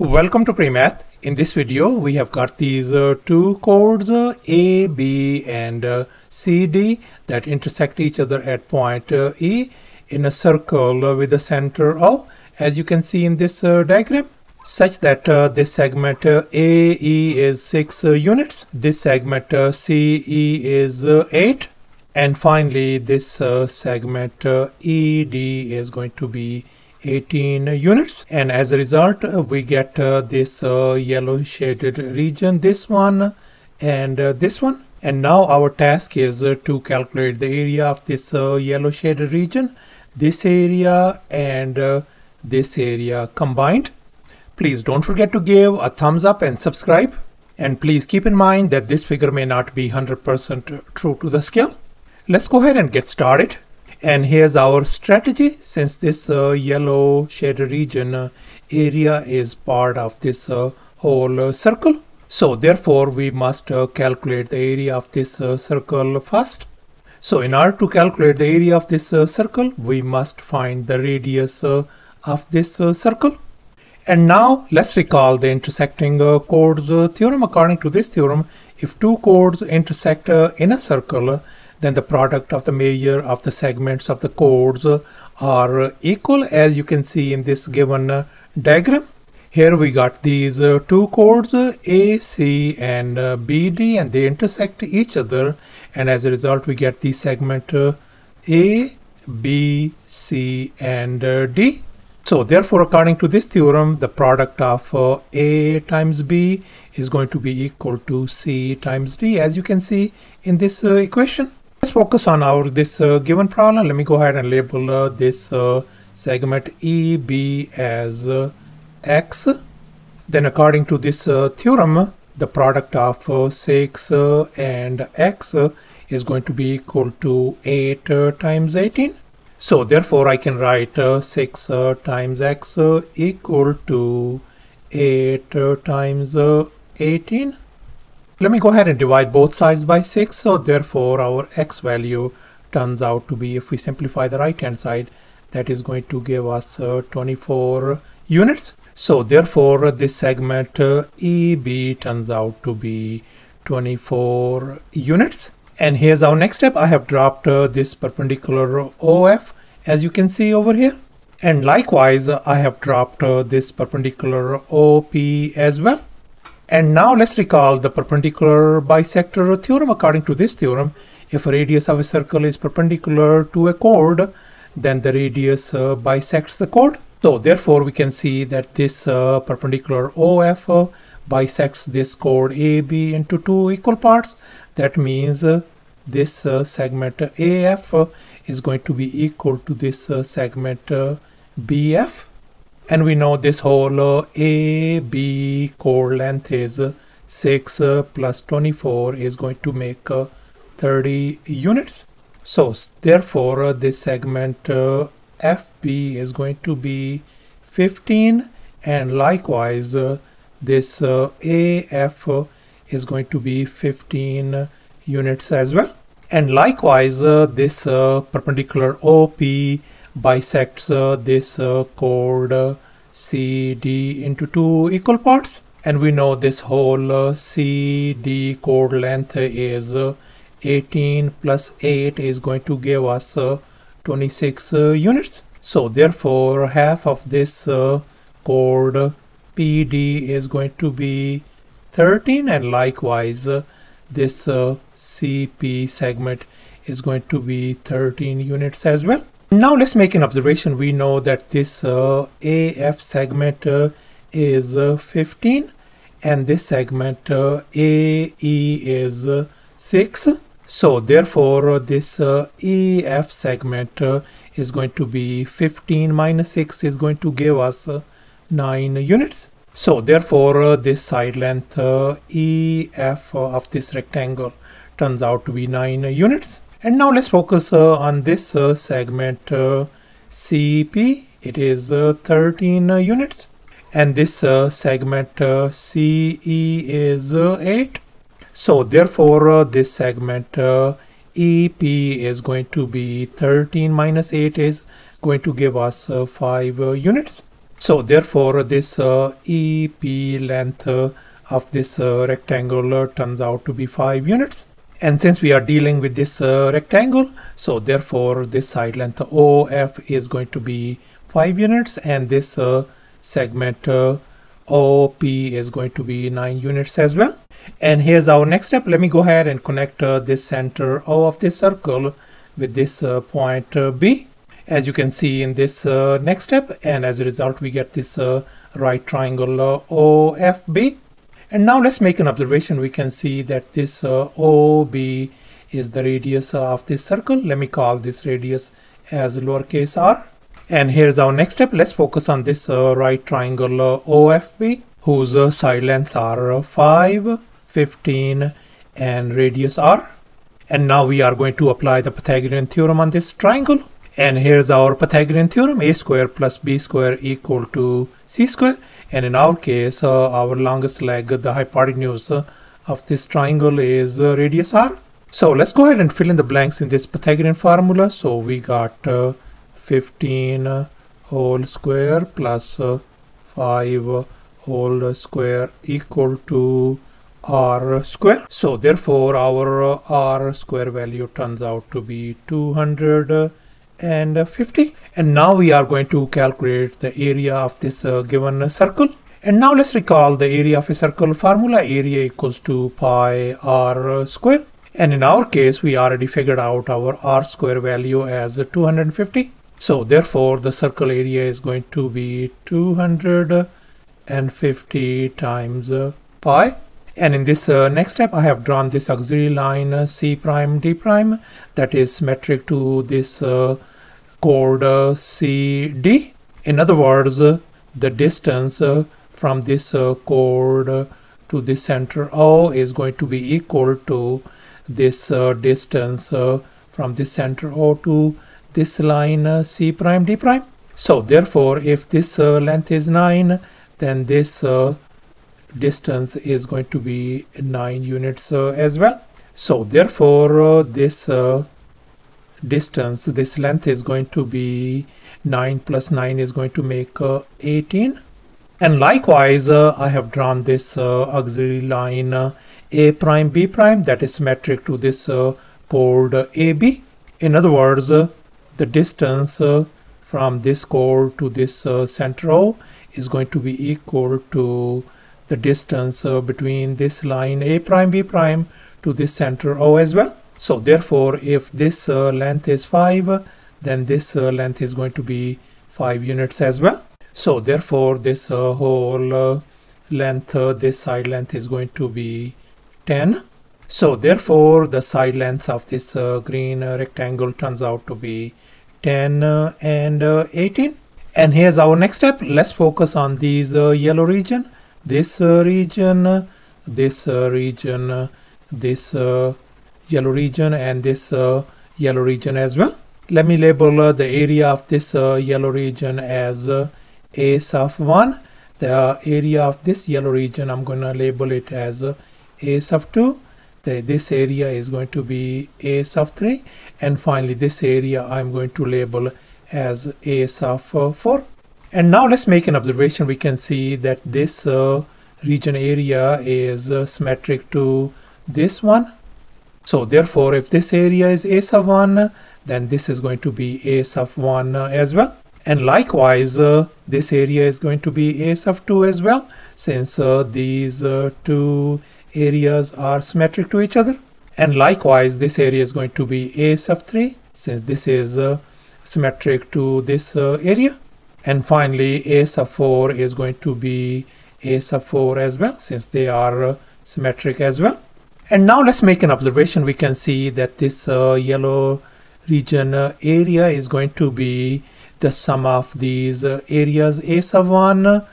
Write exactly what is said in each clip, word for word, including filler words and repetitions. Welcome to PreMath. In this video we have got these uh, two chords uh, A, B and uh, C, D that intersect each other at point uh, E in a circle uh, with a center O, as you can see in this uh, diagram, such that uh, this segment uh, A, E is six uh, units, this segment uh, C, E is uh, eight, and finally this uh, segment uh, E, D is going to be eighteen units. And as a result uh, we get uh, this uh, yellow shaded region, this one and uh, this one. And now our task is uh, to calculate the area of this uh, yellow shaded region, this area and uh, this area combined. Please don't forget to give a thumbs up and subscribe, and please keep in mind that this figure may not be one hundred percent true to the scale. Let's go ahead and get started. And here's our strategy. Since this uh, yellow shaded region uh, area is part of this uh, whole uh, circle, so therefore we must uh, calculate the area of this uh, circle first. So in order to calculate the area of this uh, circle, we must find the radius uh, of this uh, circle. And now let's recall the intersecting uh, chords uh, theorem. According to this theorem, if two chords intersect uh, in a circle, uh, then the product of the measure of the segments of the chords uh, are uh, equal, as you can see in this given uh, diagram. Here we got these uh, two chords uh, A, C and uh, B, D, and they intersect each other, and as a result we get the segment uh, A, B, C and uh, D. So therefore, according to this theorem, the product of uh, A times B is going to be equal to C times D, as you can see in this uh, equation. Let's focus on our this uh, given problem. Let me go ahead and label uh, this uh, segment E B as uh, X. Then according to this uh, theorem, the product of uh, six uh, and X uh, is going to be equal to eight uh, times eighteen. So therefore I can write uh, six uh, times X uh, equal to eight uh, times uh, eighteen. Let me go ahead and divide both sides by six, so therefore our X value turns out to be, if we simplify the right hand side, that is going to give us uh, twenty-four units. So therefore this segment uh, E B turns out to be twenty-four units. And here's our next step. I have dropped uh, this perpendicular O F, as you can see over here. And likewise I have dropped uh, this perpendicular O P as well. And now let's recall the perpendicular bisector theorem. According to this theorem, if a radius of a circle is perpendicular to a chord, then the radius uh, bisects the chord. So therefore we can see that this uh, perpendicular O F uh, bisects this chord A B into two equal parts. That means uh, this uh, segment A F uh, is going to be equal to this uh, segment uh, B F. And we know this whole uh, A, B chord length is uh, six uh, plus twenty-four is going to make uh, thirty units. So therefore uh, this segment uh, F B is going to be fifteen, and likewise uh, this uh, A F uh, is going to be fifteen uh, units as well. And likewise uh, this uh, perpendicular O P bisects uh, this uh, chord uh, C D into two equal parts, and we know this whole uh, C D chord length is uh, eighteen plus eight is going to give us uh, twenty-six uh, units. So therefore half of this uh, chord uh, P D is going to be thirteen, and likewise uh, this uh, C P segment is going to be thirteen units as well. Now let's make an observation. We know that this uh, A F segment uh, is uh, fifteen, and this segment uh, A E is uh, six. So therefore uh, this uh, E F segment uh, is going to be fifteen minus six is going to give us uh, nine units. So therefore uh, this side length uh, E F uh, of this rectangle turns out to be nine uh, units. And now let's focus uh, on this uh, segment uh, C P. It is uh, thirteen uh, units, and this uh, segment uh, C E is uh, eight. So therefore uh, this segment uh, E P is going to be thirteen minus eight is going to give us uh, five uh, units. So therefore this uh, E P length uh, of this uh, rectangle uh, turns out to be five units. And since we are dealing with this uh, rectangle, so therefore this side length O F is going to be five units, and this uh, segment uh, O P is going to be nine units as well. And here's our next step. Let me go ahead and connect uh, this center O of this circle with this uh, point uh, B, as you can see in this uh, next step, and as a result we get this uh, right triangle uh, O F B. And now let's make an observation. We can see that this uh, O B is the radius of this circle. Let me call this radius as lowercase r. And here's our next step. Let's focus on this uh, right triangle uh, O F B, whose uh, side lengths are uh, five, fifteen and radius r. And now we are going to apply the Pythagorean theorem on this triangle. And here's our Pythagorean theorem: a square plus b square equal to c square. And in our case, uh, our longest leg, the hypotenuse uh, of this triangle, is uh, radius r. So let's go ahead and fill in the blanks in this Pythagorean formula. So we got uh, fifteen uh, whole square plus uh, five uh, whole square equal to r square. So therefore our uh, r square value turns out to be two hundred. Uh, and fifty. And now we are going to calculate the area of this uh, given uh, circle. And now let's recall the area of a circle formula: area equals to pi r square. And in our case we already figured out our r square value as uh, two hundred fifty. So therefore the circle area is going to be two hundred fifty times uh, pi. And in this uh, next step, I have drawn this auxiliary line uh, C prime D prime that is symmetric to this uh, chord uh, C D. In other words, uh, the distance uh, from this uh, chord uh, to the center O is going to be equal to this uh, distance uh, from the center O to this line uh, C prime D prime. So therefore, if this uh, length is nine, then this uh, distance is going to be nine units uh, as well. So therefore uh, this uh, distance, this length, is going to be nine plus nine is going to make uh, eighteen. And likewise uh, I have drawn this uh, auxiliary line uh, A prime B prime that is symmetric to this uh, chord uh, A B. In other words, uh, the distance uh, from this chord to this uh, center O is going to be equal to the distance uh, between this line A prime B prime to this center O as well. So therefore if this uh, length is five, then this uh, length is going to be five units as well. So therefore this uh, whole uh, length, uh, this side length, is going to be ten. So therefore the side length of this uh, green uh, rectangle turns out to be ten uh, and uh, eighteen. And here's our next step. Let's focus on these uh, yellow region, this uh, region, uh, this uh, region, uh, this uh, yellow region, and this uh, yellow region as well. Let me label uh, the area of this uh, yellow region as uh, A sub one. The uh, area of this yellow region, I'm going to label it as uh, A sub two. The, this area is going to be A sub three. And finally, this area I'm going to label as A sub uh, four. And now let's make an observation. We can see that this uh, region area is uh, symmetric to this one. So therefore if this area is A sub one, then this is going to be A sub one uh, as well. And likewise uh, this area is going to be A sub two as well, since uh, these uh, two areas are symmetric to each other. And likewise this area is going to be A sub three, since this is uh, symmetric to this uh, area. And finally A sub four is going to be A sub four as well, since they are uh, symmetric as well. And now let's make an observation. We can see that this uh, yellow region uh, area is going to be the sum of these uh, areas A sub one,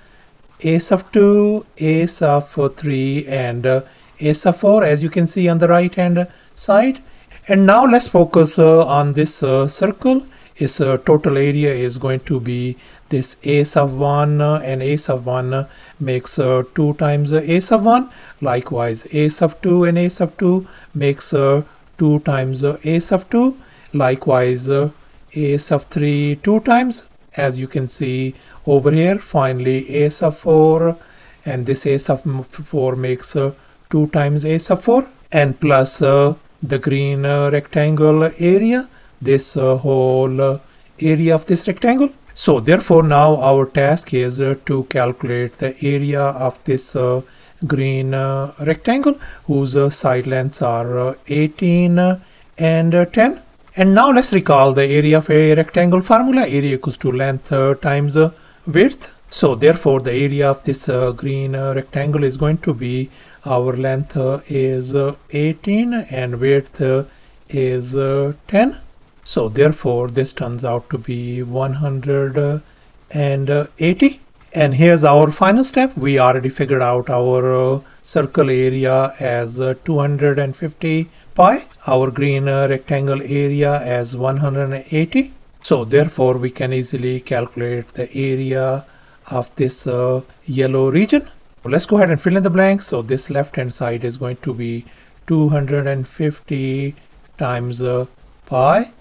A sub two, A sub three and uh, A sub four, as you can see on the right hand side. And now let's focus uh, on this uh, circle. Its uh, total area is going to be this A sub one, uh, and A sub one uh, makes uh, two times uh, A sub one. Likewise A sub two and A sub two makes uh, two times uh, A sub two. Likewise uh, A sub three two times, as you can see over here. Finally, a sub four, and this a sub four makes uh, two times a sub four, and plus uh, the green uh, rectangle area, this uh, whole uh, area of this rectangle. So therefore now our task is uh, to calculate the area of this uh, green uh, rectangle whose uh, side lengths are uh, eighteen uh, and uh, ten. And now let's recall the area of a rectangle formula. Area equals to length uh, times uh, width. So therefore the area of this uh, green uh, rectangle is going to be, our length uh, is uh, eighteen and width uh, is uh, ten. So therefore this turns out to be one hundred eighty. And here's our final step. We already figured out our uh, circle area as uh, two hundred fifty pi, our green uh, rectangle area as one hundred eighty. So therefore we can easily calculate the area of this uh, yellow region. Let's go ahead and fill in the blanks. So this left hand side is going to be two hundred fifty times uh, pi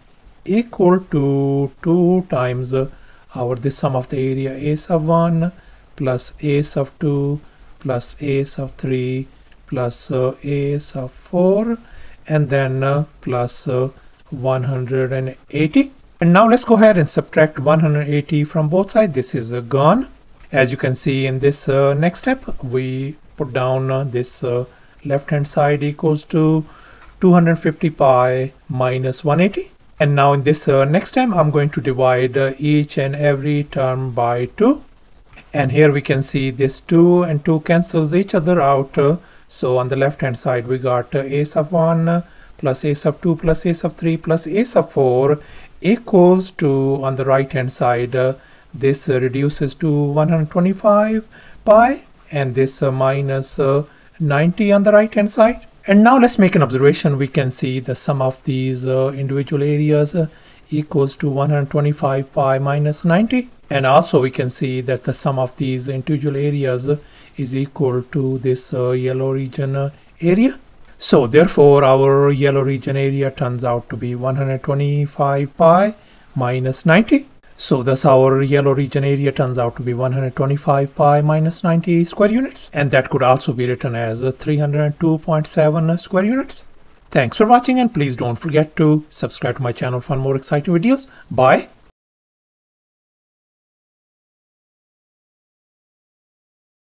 equal to two times uh, our this sum of the area a sub one plus a sub two plus a sub three plus uh, a sub four, and then uh, plus uh, one hundred eighty. And now let's go ahead and subtract one hundred eighty from both sides. This is uh, gone. As you can see in this uh, next step, we put down uh, this uh, left hand side equals to two hundred fifty pi minus one hundred eighty. And now in this uh, next time, I'm going to divide uh, each and every term by two. And here we can see this two and two cancels each other out. Uh, so on the left hand side, we got uh, a sub one uh, plus a sub two plus a sub three plus a sub four equals to, on the right hand side, uh, this uh, reduces to one hundred twenty-five pi, and this uh, minus uh, ninety on the right hand side. And now let's make an observation. We can see the sum of these uh, individual areas uh, equals to one hundred twenty-five pi minus ninety. And also we can see that the sum of these individual areas uh, is equal to this uh, yellow region uh, area. So therefore our yellow region area turns out to be one hundred twenty-five pi minus ninety. So thus our yellow region area turns out to be one hundred twenty-five pi minus ninety square units, and that could also be written as three hundred two point seven square units. Thanks for watching, and please don't forget to subscribe to my channel for more exciting videos. Bye.